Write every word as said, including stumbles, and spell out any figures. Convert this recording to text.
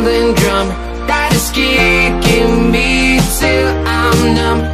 violin drum, that is kicking me till I'm numb.